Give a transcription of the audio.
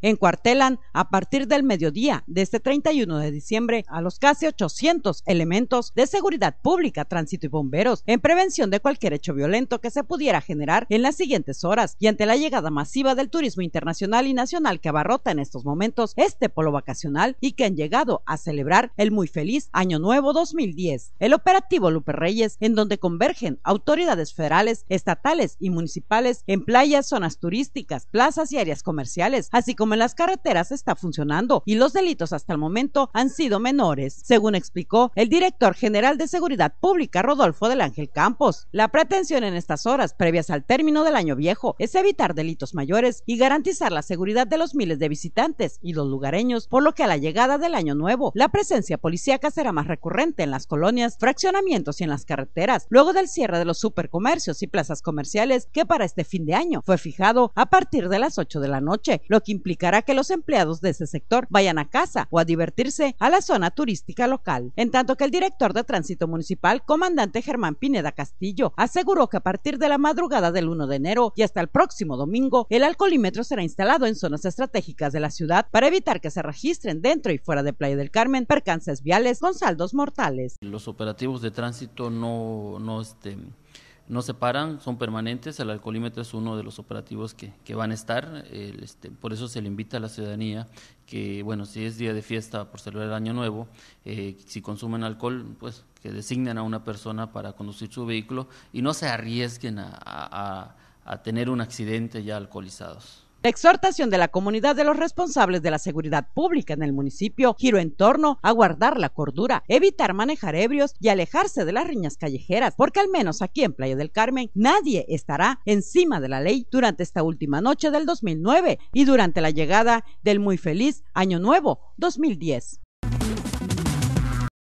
Encuartelan a partir del mediodía de este 31 de diciembre a los casi 800 elementos de Seguridad Pública, Tránsito y Bomberos en prevención de cualquier hecho violento que se pudiera generar en las siguientes horas y ante la llegada masiva del turismo internacional y nacional que abarrota en estos momentos este polo vacacional y que han llegado a celebrar el muy feliz Año Nuevo 2010. El operativo Lupe Reyes, en donde convergen autoridades federales, estatales y municipales en playas, zonas turísticas, plazas y áreas comerciales, así como en las carreteras, está funcionando y los delitos hasta el momento han sido menores, según explicó el director general de Seguridad Pública, Rodolfo del Ángel Campos. La pretensión en estas horas previas al término del año viejo es evitar delitos mayores y garantizar la seguridad de los miles de visitantes y los lugareños, por lo que a la llegada del año nuevo la presencia policíaca será más recurrente en las colonias, fraccionamientos y en las carreteras, luego del cierre de los supercomercios y plazas comerciales que para este fin de año fue fijado a partir de las 8 de la noche, lo que implicará que los empleados de ese sector vayan a casa o a divertirse a la zona turística local. En tanto que el director de Tránsito Municipal, comandante Germán Pineda Castillo, aseguró que a partir de la madrugada del 1 de enero y hasta el próximo domingo, el alcoholímetro será instalado en zonas estratégicas de la ciudad para evitar que se registren dentro y fuera de Playa del Carmen percances viales con saldos mortales. Los operativos de tránsito no se paran, son permanentes. El alcoholímetro es uno de los operativos que van a estar, por eso se le invita a la ciudadanía que, bueno, si es día de fiesta por celebrar el Año Nuevo, si consumen alcohol, pues que designen a una persona para conducir su vehículo y no se arriesguen a tener un accidente ya alcoholizados. La exhortación de la comunidad de los responsables de la seguridad pública en el municipio giró en torno a guardar la cordura, evitar manejar ebrios y alejarse de las riñas callejeras, porque al menos aquí en Playa del Carmen nadie estará encima de la ley durante esta última noche del 2009 y durante la llegada del muy feliz Año Nuevo 2010.